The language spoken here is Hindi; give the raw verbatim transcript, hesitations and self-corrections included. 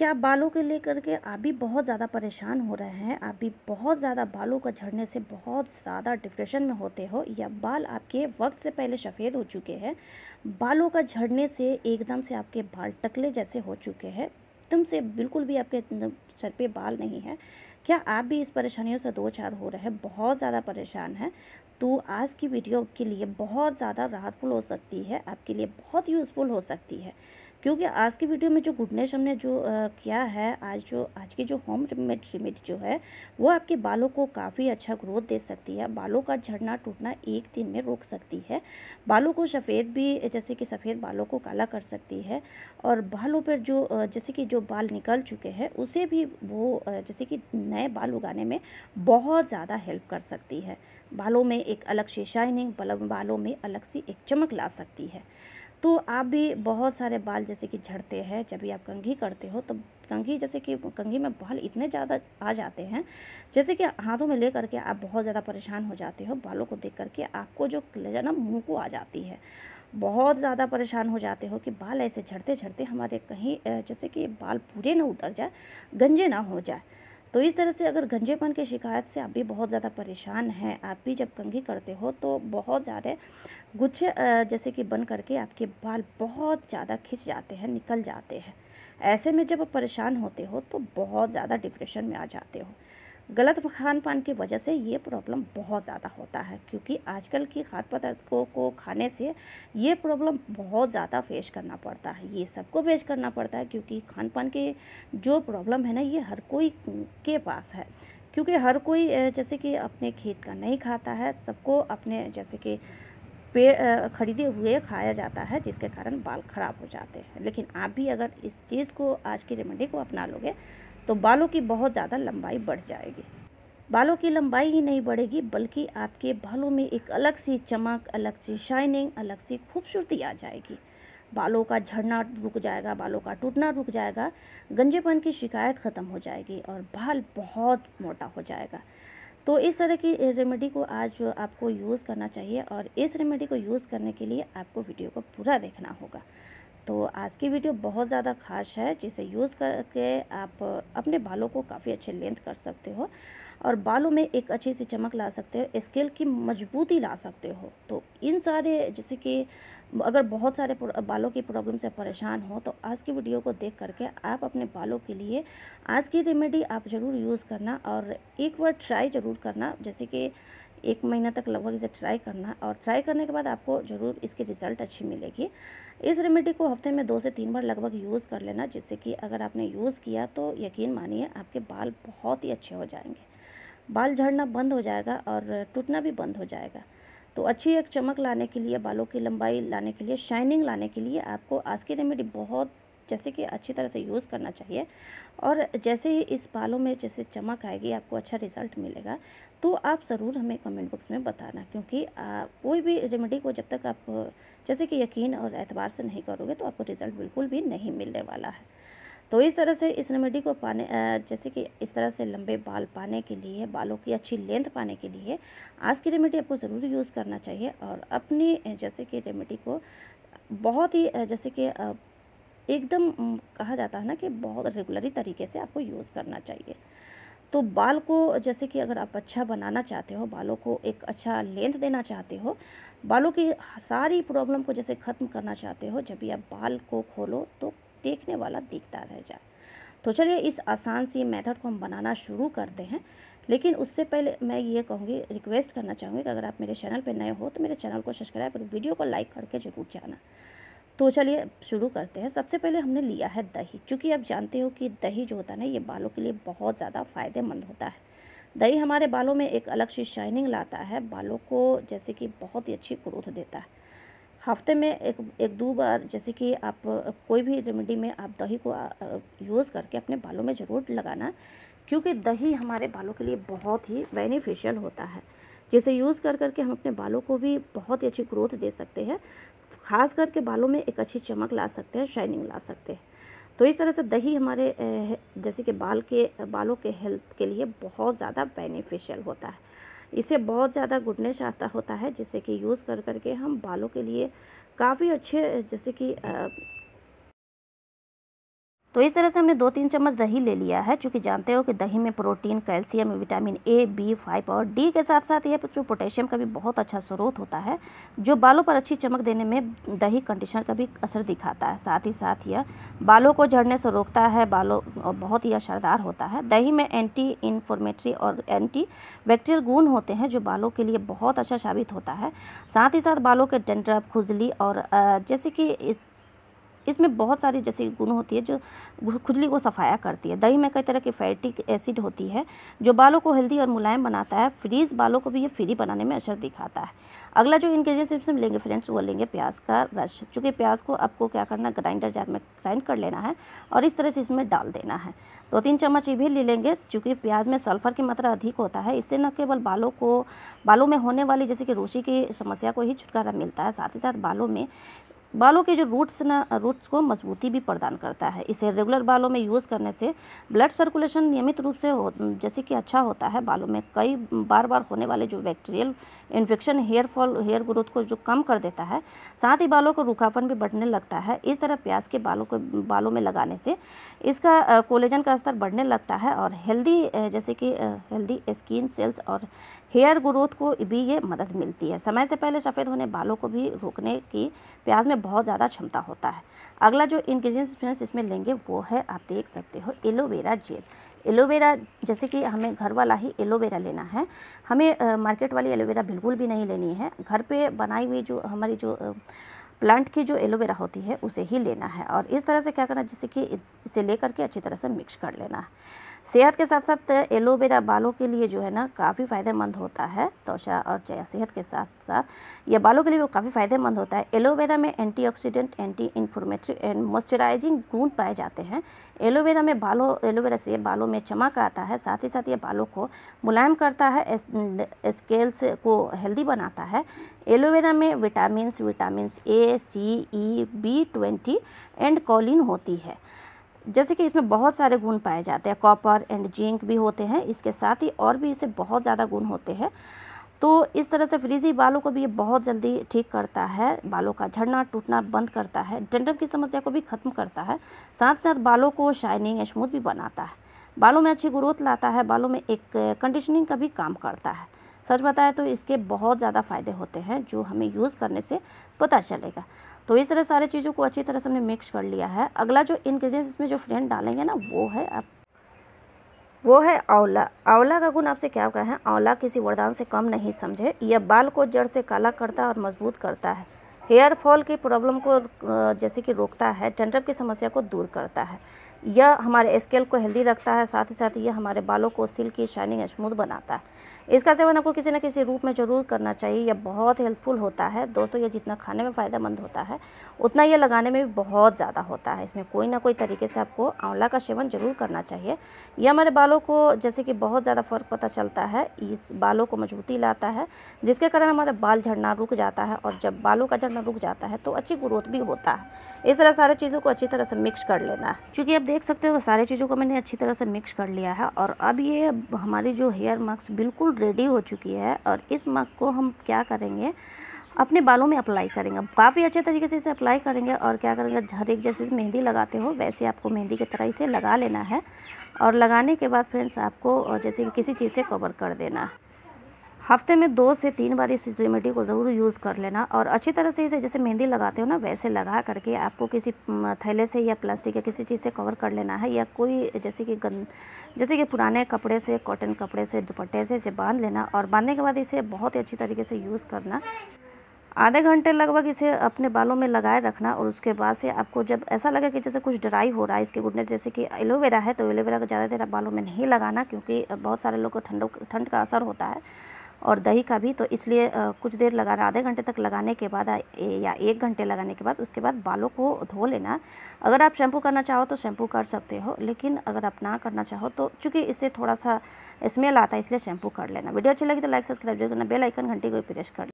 क्या बालों के लेकर के आप भी बहुत ज़्यादा परेशान हो रहे हैं, आप भी बहुत ज़्यादा बालों का झड़ने से बहुत ज़्यादा डिप्रेशन में होते हो, या बाल आपके वक्त से पहले सफ़ेद हो चुके हैं, बालों का झड़ने से एकदम से आपके बाल टकले जैसे हो चुके हैं, एकदम से बिल्कुल भी आपके सर पे बाल नहीं है, क्या आप भी इस परेशानियों से दो चार हो रहे हैं, बहुत ज़्यादा परेशान हैं, तो आज की वीडियो आपके लिए बहुत ज़्यादा राहतफुल हो सकती है, आपके लिए बहुत यूज़फुल हो सकती है। क्योंकि आज की वीडियो में जो गुडनेस हमने जो आ, किया है, आज जो आज की जो होम रेमेड रेमेडी जो है वो आपके बालों को काफ़ी अच्छा ग्रोथ दे सकती है, बालों का झड़ना टूटना एक दिन में रोक सकती है, बालों को सफ़ेद भी जैसे कि सफ़ेद बालों को काला कर सकती है, और बालों पर जो जैसे कि जो बाल निकल चुके हैं उसे भी वो जैसे कि नए बाल उगाने में बहुत ज़्यादा हेल्प कर सकती है, बालों में एक अलग सी शाइनिंग, बालों में अलग सी एक चमक ला सकती है। तो आप भी बहुत सारे बाल जैसे कि झड़ते हैं, जब भी आप कंघी करते हो तो कंघी जैसे कि कंघी में बाल इतने ज़्यादा आ जाते हैं जैसे कि हाथों में ले करके आप बहुत ज़्यादा परेशान हो जाते हो, बालों को देख करके आपको जो कलेजा ना मुँह को आ जाती है, बहुत ज़्यादा परेशान हो जाते हो कि बाल ऐसे झड़ते झड़ते हमारे कहीं जैसे कि बाल पूरे ना उतर जाए, गंजे ना हो जाए। तो इस तरह से अगर गंजेपन की शिकायत से आप भी बहुत ज़्यादा परेशान हैं, आप भी जब कंघी करते हो तो बहुत सारे गुच्छे जैसे कि बन करके आपके बाल बहुत ज़्यादा खिंच जाते हैं, निकल जाते हैं, ऐसे में जब आप परेशान होते हो तो बहुत ज़्यादा डिप्रेशन में आ जाते हो। गलत खान पान की वजह से ये प्रॉब्लम बहुत ज़्यादा होता है, क्योंकि आजकल की खाद्य पदार्थों को खाने से ये प्रॉब्लम बहुत ज़्यादा फेस करना पड़ता है, ये सबको फेस करना पड़ता है, क्योंकि खान पान के जो प्रॉब्लम है ना ये हर कोई के पास है, क्योंकि हर कोई जैसे कि अपने खेत का नहीं खाता है, सबको अपने जैसे कि पेड़ खरीदे हुए खाया जाता है, जिसके कारण बाल ख़राब हो जाते हैं। लेकिन आप भी अगर इस चीज़ को आज की रेमेडी को अपना लोगे तो बालों की बहुत ज़्यादा लंबाई बढ़ जाएगी, बालों की लंबाई ही नहीं बढ़ेगी बल्कि आपके बालों में एक अलग सी चमक, अलग सी शाइनिंग, अलग सी खूबसूरती आ जाएगी, बालों का झड़ना रुक जाएगा, बालों का टूटना रुक जाएगा, गंजेपन की शिकायत ख़त्म हो जाएगी और बाल बहुत मोटा हो जाएगा। तो इस तरह की रेमेडी को आज आपको यूज़ करना चाहिए, और इस रेमेडी को यूज़ करने के लिए आपको वीडियो को पूरा देखना होगा। तो आज की वीडियो बहुत ज़्यादा खास है, जिसे यूज़ करके आप अपने बालों को काफ़ी अच्छे लेंथ कर सकते हो और बालों में एक अच्छी सी चमक ला सकते हो, स्केल की मजबूती ला सकते हो। तो इन सारे जैसे कि अगर बहुत सारे बालों की प्रॉब्लम से परेशान हो तो आज की वीडियो को देख करके आप अपने बालों के लिए आज की रेमेडी आप ज़रूर यूज़ करना और एक बार ट्राई ज़रूर करना, जैसे कि एक महीना तक लगभग इसे ट्राई करना, और ट्राई करने के बाद आपको ज़रूर इसकी रिज़ल्ट अच्छी मिलेगी। इस रेमेडी को हफ्ते में दो से तीन बार लगभग यूज़ कर लेना, जिससे कि अगर आपने यूज़ किया तो यकीन मानिए आपके बाल बहुत ही अच्छे हो जाएंगे, बाल झड़ना बंद हो जाएगा और टूटना भी बंद हो जाएगा। तो अच्छी एक चमक लाने के लिए, बालों की लंबाई लाने के लिए, शाइनिंग लाने के लिए आपको आज की रेमेडी बहुत जैसे कि अच्छी तरह से यूज़ करना चाहिए, और जैसे ही इस बालों में जैसे चमक आएगी आपको अच्छा रिज़ल्ट मिलेगा। तो आप ज़रूर हमें कमेंट बॉक्स में बताना, क्योंकि आ, कोई भी रेमेडी को जब तक आप जैसे कि यकीन और एतबार से नहीं करोगे तो आपको रिज़ल्ट बिल्कुल भी नहीं मिलने वाला है। तो इस तरह से इस रेमेडी को पाने जैसे कि इस तरह से लंबे बाल पाने के लिए, बालों की अच्छी लेंथ पाने के लिए आज की रेमेडी आपको ज़रूर यूज़ करना चाहिए, और अपनी जैसे कि रेमेडी को बहुत ही जैसे कि एकदम कहा जाता है ना कि बहुत रेगुलरी तरीके से आपको यूज़ करना चाहिए। तो बाल को जैसे कि अगर आप अच्छा बनाना चाहते हो, बालों को एक अच्छा लेंथ देना चाहते हो, बालों की सारी प्रॉब्लम को जैसे ख़त्म करना चाहते हो, जब भी आप बाल को खोलो तो देखने वाला दिखता रह जाए। तो चलिए इस आसान सी मेथड को हम बनाना शुरू करते हैं, लेकिन उससे पहले मैं ये कहूँगी, रिक्वेस्ट करना चाहूँगी कि अगर आप मेरे चैनल पर नए हो तो मेरे चैनल को सब्सक्राइब और वीडियो को लाइक करके ज़रूर जाना। तो चलिए शुरू करते हैं। सबसे पहले हमने लिया है दही, क्योंकि आप जानते हो कि दही जो होता है ना ये बालों के लिए बहुत ज़्यादा फ़ायदेमंद होता है। दही हमारे बालों में एक अलग सी शाइनिंग लाता है, बालों को जैसे कि बहुत ही अच्छी ग्रोथ देता है। हफ्ते में एक एक दो बार जैसे कि आप कोई भी रेमेडी में आप दही को यूज़ करके अपने बालों में ज़रूर लगाना, क्योंकि दही हमारे बालों के लिए बहुत ही बेनिफिशियल होता है, जिसे यूज़ कर करके हम अपने बालों को भी बहुत ही अच्छी ग्रोथ दे सकते हैं, खास करके बालों में एक अच्छी चमक ला सकते हैं, शाइनिंग ला सकते हैं। तो इस तरह से दही हमारे जैसे कि बाल के बालों के हेल्थ के लिए बहुत ज़्यादा बेनिफिशियल होता है, इसे बहुत ज़्यादा गुडनेस आता होता है, जिससे कि यूज़ कर करके हम बालों के लिए काफ़ी अच्छे जैसे कि तो इस तरह से हमने दो तीन चम्मच दही ले लिया है, चूँकि जानते हो कि दही में protein, calcium, vitamin A, B five और डी के साथ साथ यह पोटेशियम का भी बहुत अच्छा स्रोत होता है, जो बालों पर अच्छी चमक देने में दही कंडीशनर का भी असर दिखाता है। साथ ही साथ यह बालों को झड़ने से रोकता है, बालों और बहुत ही असरदार होता है। दही में एंटी इन्फ्लेमेटरी और एंटी बैक्टीरियल गुण होते हैं जो बालों के लिए बहुत अच्छा साबित होता है। साथ ही साथ बालों के डैंड्रफ, खुजली और जैसे कि इसमें बहुत सारी जैसी गुण होती है जो खुजली को सफाया करती है। दही में कई तरह की फैटिक एसिड होती है जो बालों को हेल्दी और मुलायम बनाता है। फ्रीज बालों को भी ये फ्री बनाने में असर दिखाता है। अगला जो इंग्रेडिएंट्स इसमें लेंगे फ्रेंड्स वो लेंगे प्याज का रस। चूँकि प्याज को आपको क्या करना, ग्राइंडर जार में ग्राइंड कर लेना है और इस तरह से इसमें डाल देना है। दो तीन चम्मच ये भी ले लेंगे, चूँकि प्याज में सल्फर की मात्रा अधिक होता है। इससे न केवल बालों को बालों में होने वाली जैसे कि रूसी की समस्या को ही छुटकारा मिलता है, साथ ही साथ बालों में बालों के जो रूट्स ना रूट्स को मजबूती भी प्रदान करता है। इसे रेगुलर बालों में यूज़ करने से ब्लड सर्कुलेशन नियमित रूप से हो जैसे कि अच्छा होता है। बालों में कई बार बार होने वाले जो bacterial infection, hair fall, hair growth को जो कम कर देता है, साथ ही बालों को रूखापन भी बढ़ने लगता है। इस तरह प्याज के बालों को बालों में लगाने से इसका कोलेजन का स्तर बढ़ने लगता है और हेल्दी जैसे कि हेल्दी स्किन सेल्स और हेयर ग्रोथ को भी ये मदद मिलती है। समय से पहले सफ़ेद होने बालों को भी रोकने की प्याज में बहुत ज़्यादा क्षमता होता है। अगला जो इंग्रेडिएंट्स इसमें लेंगे वो है, आप देख सकते हो, एलोवेरा जेल। एलोवेरा जैसे कि हमें घर वाला ही एलोवेरा लेना है, हमें मार्केट वाली एलोवेरा बिल्कुल भी नहीं लेनी है। घर पे बनाई हुई जो हमारी जो प्लांट की जो एलोवेरा होती है उसे ही लेना है। और इस तरह से क्या करना, जैसे कि इसे ले करके अच्छी तरह से मिक्स कर लेना है। सेहत के साथ साथ एलोवेरा बालों के लिए जो है ना काफ़ी फ़ायदेमंद होता है। त्वचा और सेहत के साथ साथ यह बालों के लिए वो काफ़ी फ़ायदेमंद होता है। एलोवेरा में antioxidant, anti inflammatory and moisturising गुण पाए जाते हैं। एलोवेरा में बालों एलोवेरा से बालों में चमक आता है, साथ ही साथ ये बालों को मुलायम करता है, स्केल्स को हेल्दी बनाता है। एलोवेरा में vitamin vitamin A, C, E, B twenty and choline होती है, जैसे कि इसमें बहुत सारे गुण पाए जाते हैं। कॉपर एंड जिंक भी होते हैं, इसके साथ ही और भी इसे बहुत ज़्यादा गुण होते हैं। तो इस तरह से फ्रीजी बालों को भी ये बहुत जल्दी ठीक करता है, बालों का झड़ना टूटना बंद करता है, डैंड्रफ की समस्या को भी खत्म करता है, साथ साथ बालों को शाइनिंग स्मूथ भी बनाता है, बालों में अच्छी ग्रोथ लाता है, बालों में एक कंडीशनिंग का भी काम करता है। सच बताएं तो इसके बहुत ज़्यादा फ़ायदे होते हैं जो हमें यूज़ करने से पता चलेगा। तो इस तरह सारे चीज़ों को अच्छी तरह से हमने मिक्स कर लिया है। अगला जो इंग्रेडिएंट्स इसमें जो फ्रेंड डालेंगे ना वो है आप वो है आंवला। आंवला का गुण आपसे क्या कहें, आंवला किसी वरदान से कम नहीं समझे। यह बाल को जड़ से काला करता और मजबूत करता है, हेयर फॉल की प्रॉब्लम को जैसे कि रोकता है, डैंड्रफ की समस्या को दूर करता है, यह हमारे स्केल को हेल्दी रखता है, साथ ही साथ यह हमारे बालों को सिल्की, शाइनिंग, स्मूथ बनाता है। इसका सेवन आपको किसी न किसी रूप में ज़रूर करना चाहिए, यह बहुत हेल्पफुल होता है। दोस्तों, यह जितना खाने में फ़ायदेमंद होता है उतना यह लगाने में भी बहुत ज़्यादा होता है। इसमें कोई ना कोई तरीके से आपको आंवला का सेवन ज़रूर करना चाहिए। यह हमारे बालों को जैसे कि बहुत ज़्यादा फ़र्क पता चलता है, इस बालों को मजबूती लाता है, जिसके कारण हमारा बाल झड़ना रुक जाता है, और जब बालों का झड़ना रुक जाता है तो अच्छी ग्रोथ भी होता है। इस तरह सारी चीज़ों को अच्छी तरह से मिक्स कर लेना है। चूँकि आप देख सकते हो सारी चीज़ों को मैंने अच्छी तरह से मिक्स कर लिया है, और अब ये हमारी जो हेयर मास्क बिल्कुल रेडी हो चुकी है। और इस मास्क को हम क्या करेंगे, अपने बालों में अप्लाई करेंगे, काफ़ी अच्छे तरीके से इसे अप्लाई करेंगे। और क्या करेंगे, हर एक जैसे मेहंदी लगाते हो वैसे आपको मेहंदी की तरह इसे लगा लेना है। और लगाने के बाद फ्रेंड्स आपको जैसे कि किसी चीज़ से कवर कर देना है। हफ्ते में दो से तीन बार इस रेमेडी को ज़रूर यूज़ कर लेना, और अच्छी तरह से इसे जैसे मेहंदी लगाते हो ना वैसे लगा करके आपको किसी थैले से या प्लास्टिक या किसी चीज़ से कवर कर लेना है, या कोई जैसे कि गंद जैसे कि पुराने कपड़े से, कॉटन कपड़े से, दुपट्टे से इसे बांध लेना। और बांधने के बाद इसे बहुत ही अच्छी तरीके से यूज़ करना, आधे घंटे लगभग इसे अपने बालों में लगाए रखना। और उसके बाद से आपको जब ऐसा लगे कि जैसे कुछ ड्राई हो रहा है, इसके गुडनेस जैसे कि एलोवेरा है तो एलोवेरा को ज़्यादा देर बालों में नहीं लगाना, क्योंकि बहुत सारे लोगों को ठंड ठंड का असर होता है और दही का भी, तो इसलिए कुछ देर लगाना, आधे घंटे तक लगाने के बाद या एक घंटे लगाने के बाद उसके बाद बालों को धो लेना। अगर आप शैम्पू करना चाहो तो शैम्पू कर सकते हो, लेकिन अगर आप ना करना चाहो तो चूँकि इससे थोड़ा सा स्मेल आता है इसलिए शैम्पू कर लेना। वीडियो अच्छी लगी तो लाइक, सब्सक्राइब जरूर करना, बेल आइकन घंटी को प्रेस कर